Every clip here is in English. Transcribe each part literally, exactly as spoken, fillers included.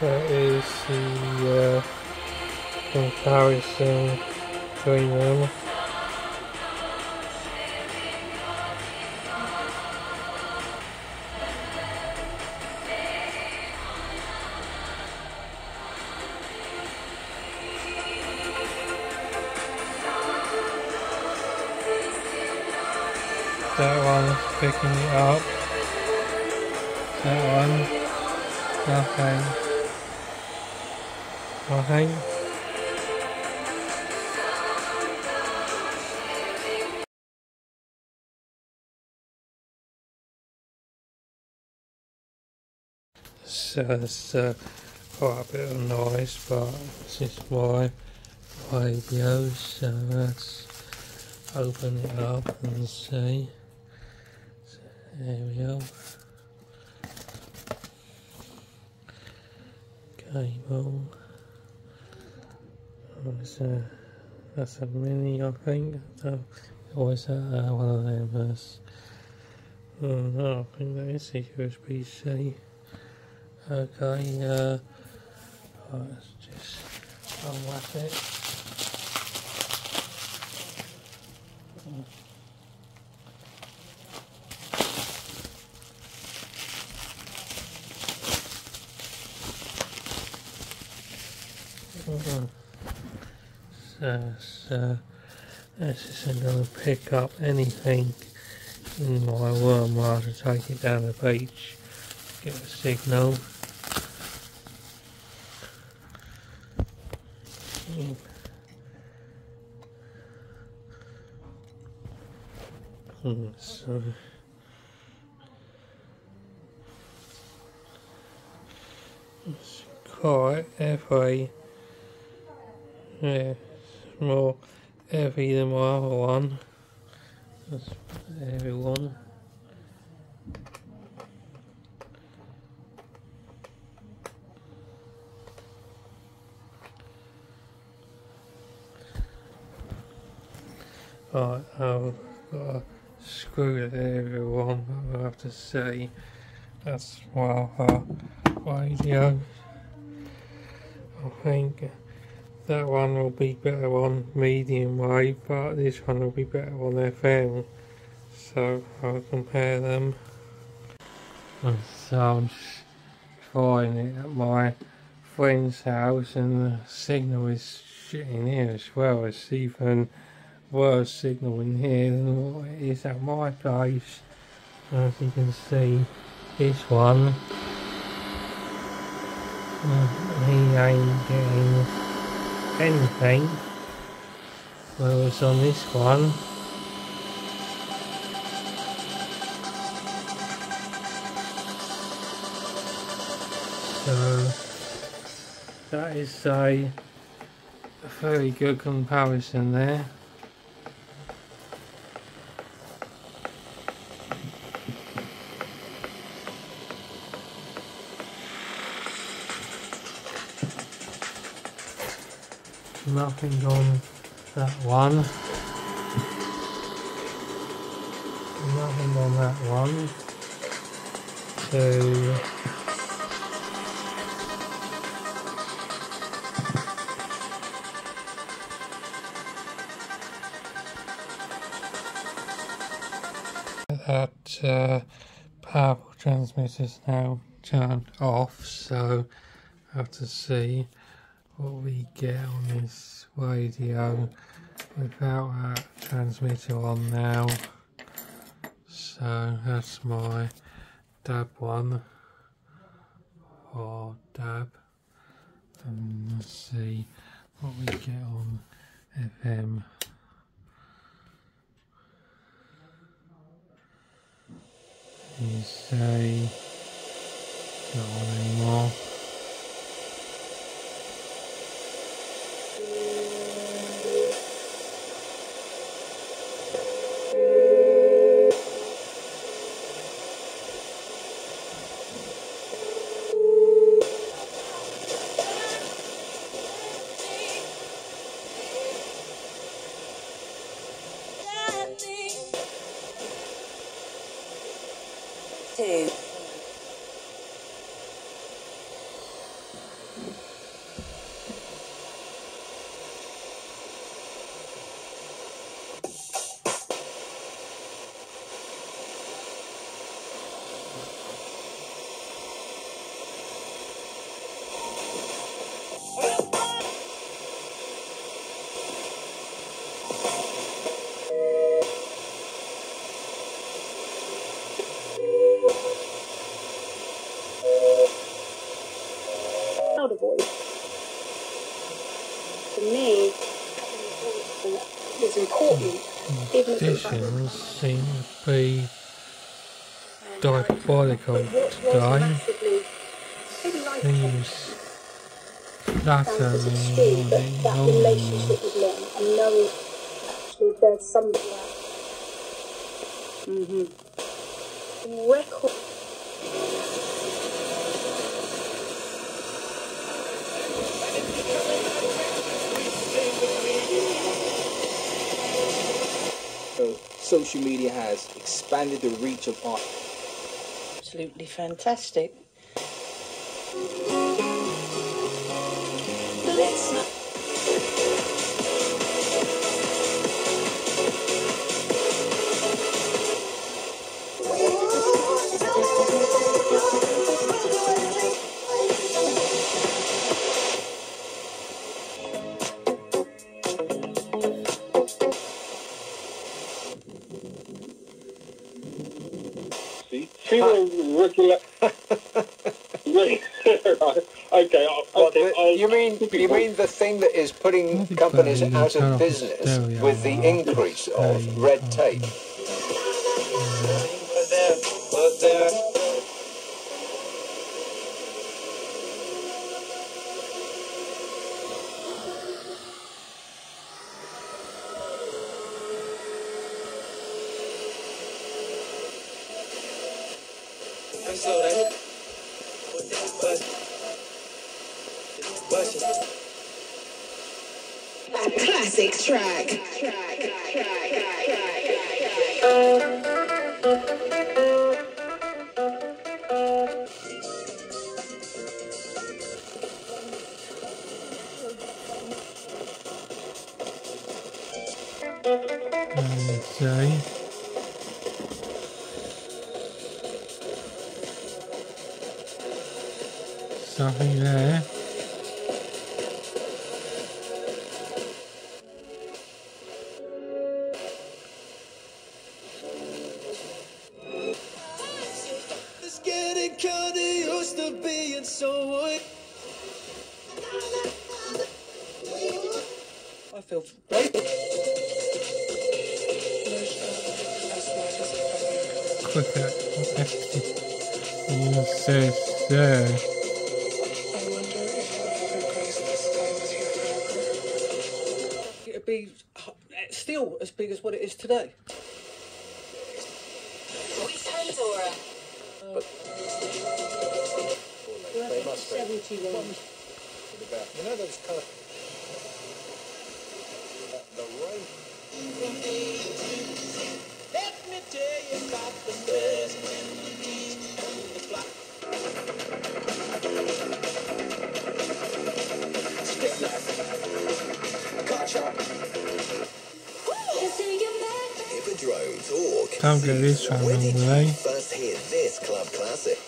That is the uh, comparison between them. That one's picking it up. That one, nothing. Nothing. So it's uh, quite a bit of noise, but this is my radio, so let's open it up and see. There we go. Cable. That's a, that's a mini, I think. Or is that uh, one of them? Uh, no, I think that is a U S B C. Okay, uh, right, let's just unwrap it. So, so, let's just I'm going to pick up anything in my wormwire to take it down the beach, get a signal. Mm. So, it's quite heavy. Yeah, it's more heavy than my other one. That's a heavy one. Right, I've got a screw to every one, but we'll have to see. That's my other radio, I think. That one will be better on medium wave, but this one will be better on F M. So I'll compare them. And so I'm trying it at my friend's house, and the signal is shit in here as well. It's even worse signal in here than what it is at my place. As you can see, this one, he ain't getting anything, whereas on this one, so that is a, a very good comparison there. Nothing on that one. Nothing on that one. Two. That uh, powerful transmitter's now turned off, so I have to see what we get on this radio without that transmitter on now. So that's my dab one, or dab, and let's see what we get on F M. You say not on anymore. Two. important, even if it's conditions seem to be diabolical today. Things fluttering on the norms. There's something mm-hmm. Record. So, social media has expanded the reach of art. Absolutely fantastic. Let's not she was regular. Okay, I'll, okay I'll, you mean you mean the thing that is putting companies out of business with the increase of red tape? A classic track. Okay. Nothing there. I feel quicker. Yes, yes, yes. Be still as big as what it is today. But they must seventy-one. You know those colours. The rain. Let me tell you about the best and the black. Stick knife. Gotcha. Can't get this one on the way. First hear this club classic.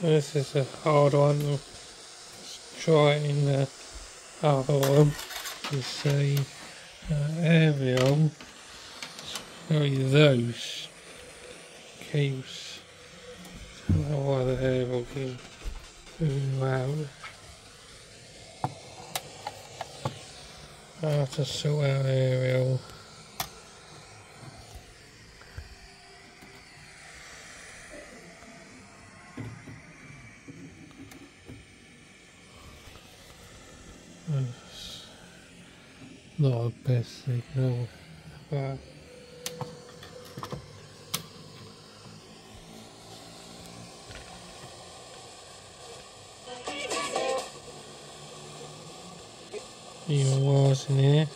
This is a hard one. Let's try it in the other one to see. Uh, there we are. It's very loose. Keeps. I don't know why the hairball keeps moving around. I have to sort out the aerial. Not the best signal, but ですね。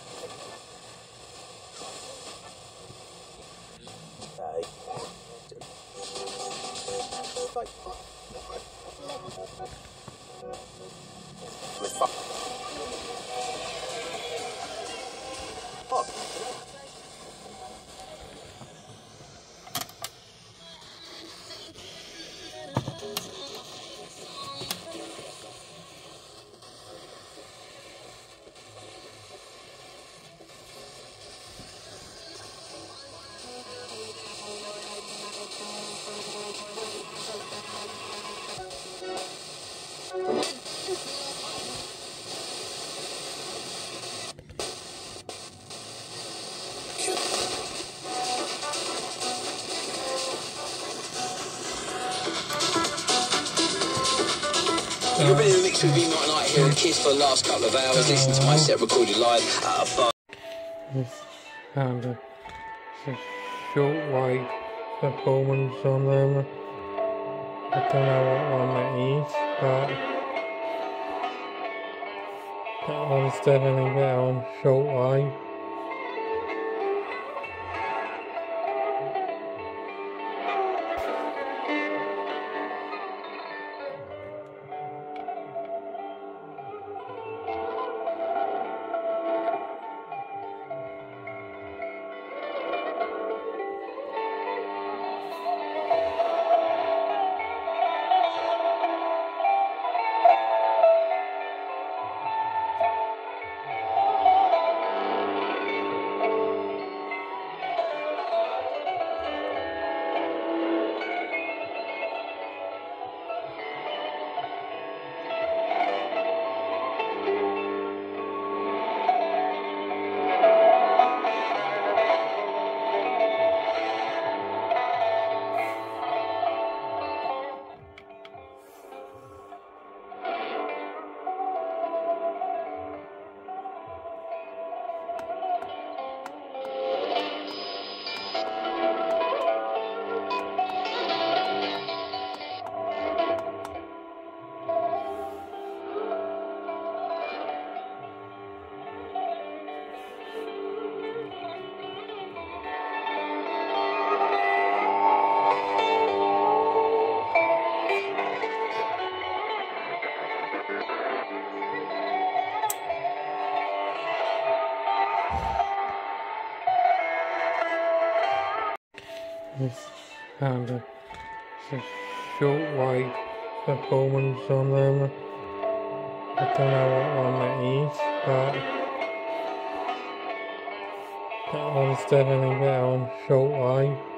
You've been in a mix with me night night here at Kiss for the last couple of hours, listening to my set recorded live at a bar. This and a short wave performance on them. I don't know what one that is, but that one's definitely better on short wave. This and a short wave performance on them. I don't know what one that is, but that one's definitely better on short wave.